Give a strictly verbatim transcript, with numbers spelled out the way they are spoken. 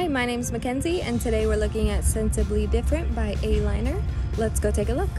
Hi, my name's Mackenzie, and today we're looking at Sensibly Different by ALiner. Let's go take a look.